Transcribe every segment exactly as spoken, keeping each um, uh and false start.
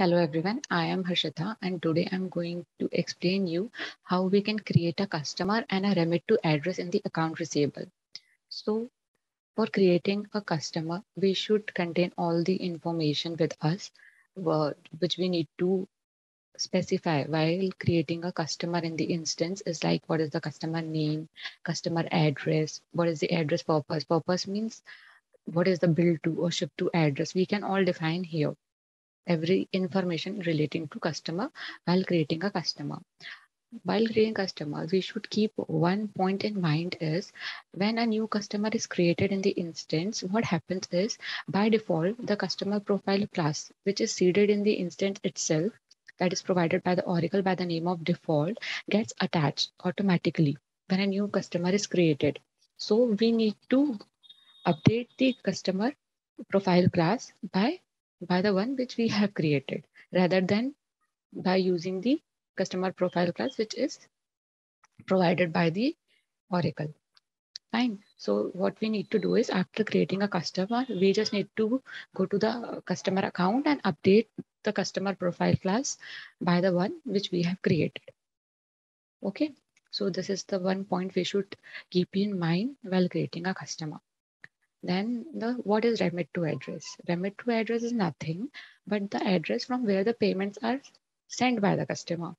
Hello everyone, I am Harshita and today I'm going to explain you how we can create a customer and a remit to address in the account receivable. So for creating a customer, we should contain all the information with us, which we need to specify while creating a customer in the instance is like what is the customer name, customer address, what is the address purpose. Purpose means what is the bill to or ship to address. We can all define here. Every information relating to customer while creating a customer. While creating customer, we should keep one point in mind is when a new customer is created in the instance, what happens is by default, the customer profile class, which is seeded in the instance itself, that is provided by the Oracle by the name of default, gets attached automatically when a new customer is created. So we need to update the customer profile class by by the one which we have created rather than by using the customer profile class, which is provided by the Oracle. Fine. So what we need to do is after creating a customer, we just need to go to the customer account and update the customer profile class by the one which we have created. Okay. So this is the one point we should keep in mind while creating a customer. Then the what is remit to address? Remit to address is nothing but the address from where the payments are sent by the customer.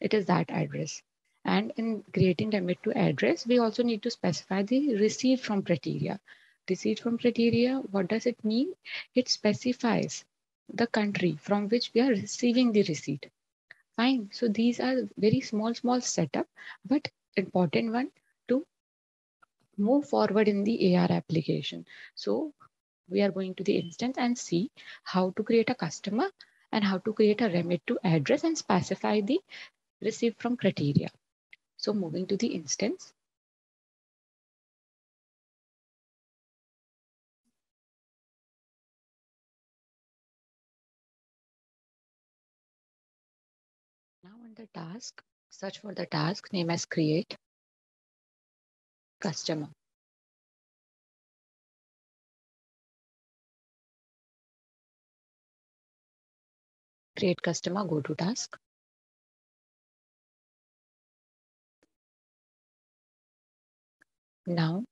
It is that address. And in creating remit to address, we also need to specify the receipt from criteria. Receipt from criteria, what does it mean? It specifies the country from which we are receiving the receipt. Fine. So these are very small, small setup, but important one. Move forward in the A R application. So we are going to the instance and see how to create a customer and how to create a remit to address and specify the receipt from criteria. So moving to the instance. Now on the task, search for the task name as create customer. Create customer, go to task. Now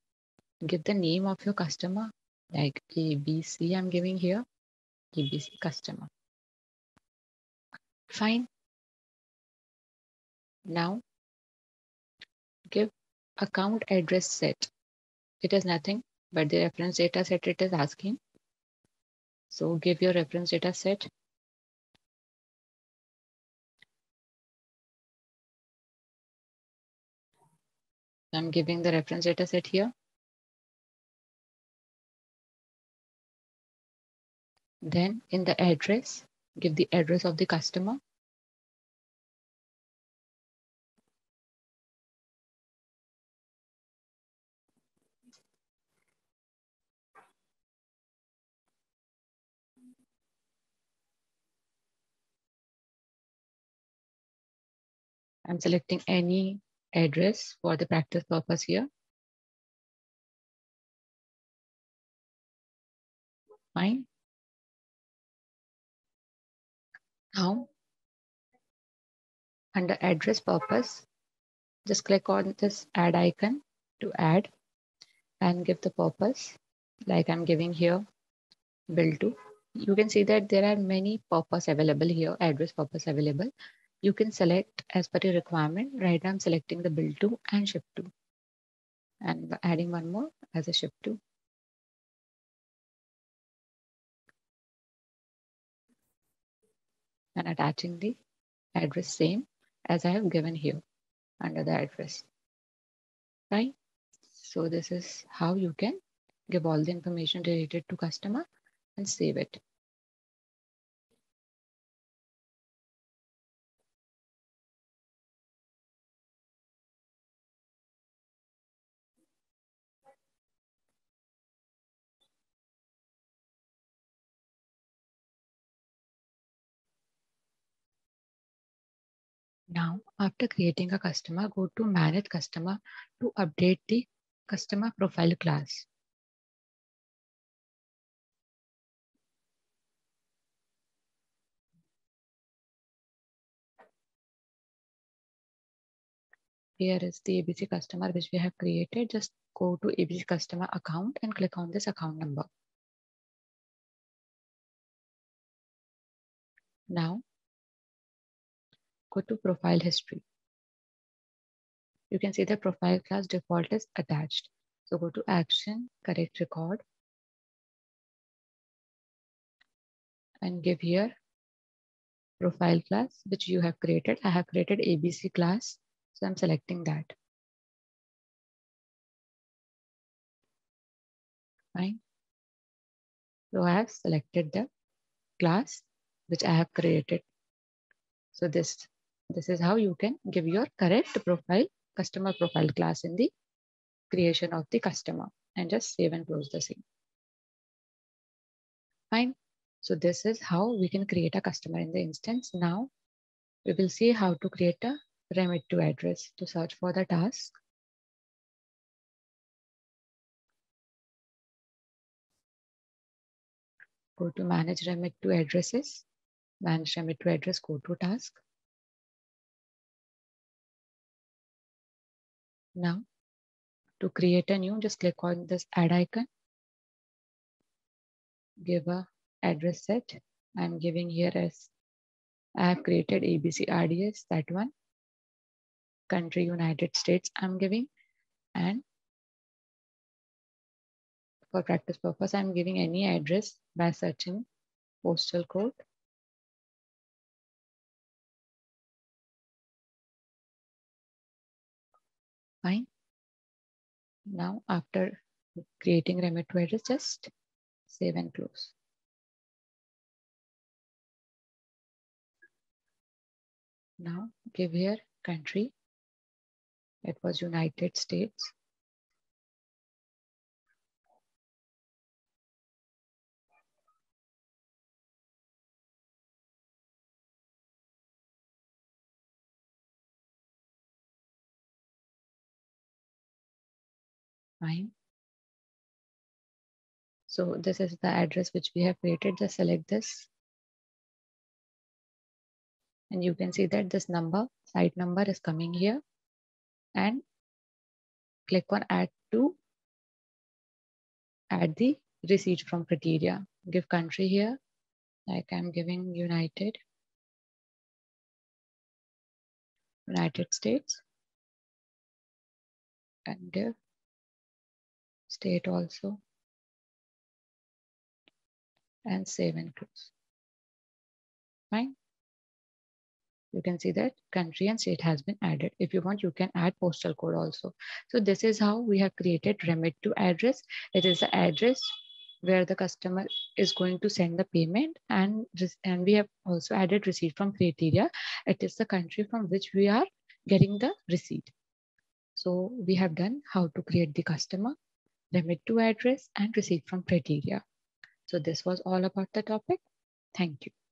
give the name of your customer like A B C. I'm giving here A B C customer. Fine. Now give account address set. It is nothing but the reference data set it is asking. So give your reference data set. I'm giving the reference data set here. Then in the address, give the address of the customer. I'm selecting any address for the practice purpose here. Fine. Now, under address purpose, just click on this add icon to add and give the purpose like I'm giving here bill to. You can see that there are many purpose available here, address purpose available. You can select as per your requirement. Right now I'm selecting the bill to and ship to and adding one more as a ship to. And attaching the address same as I have given here under the address. Right? So this is how you can give all the information related to customer and save it. Now, after creating a customer, go to Manage Customer to update the Customer Profile class. here is the A B C customer which we have created. Just go to A B C customer account and click on this account number. Now, go to profile history. You can see the profile class default is attached. So go to action, correct record, and give here profile class, which you have created. I have created A B C class, so I'm selecting that. Fine. So I have selected the class which I have created. So this, this is how you can give your correct profile, customer profile class in the creation of the customer, and just save and close the scene. Fine. So this is how we can create a customer in the instance. Now we will see how to create a remit to address. To search for the task, go to manage remit to addresses, manage remit to address, go to task. Now to create a new, just click on this add icon, give a address set. I'm giving here as I have created A B C R D S, that one. Country United States I'm giving, and for practice purpose I'm giving any address by searching postal code. Fine. Now after creating remit to address, just save and close. Now give here country, it was United States. Fine. So this is the address which we have created. Just select this. And you can see that this number, site number is coming here, and click on add to add the receipt from criteria. Give country here, like I'm giving United, United States, and give state also, and save and close. Fine. You can see that country and state has been added. If you want, you can add postal code also. So this is how we have created remit to address. It is the address where the customer is going to send the payment, and, and we have also added receipt from criteria. It is the country from which we are getting the receipt. So we have done how to create the customer, remit to address, and receipt from criteria. So this was all about the topic. Thank you.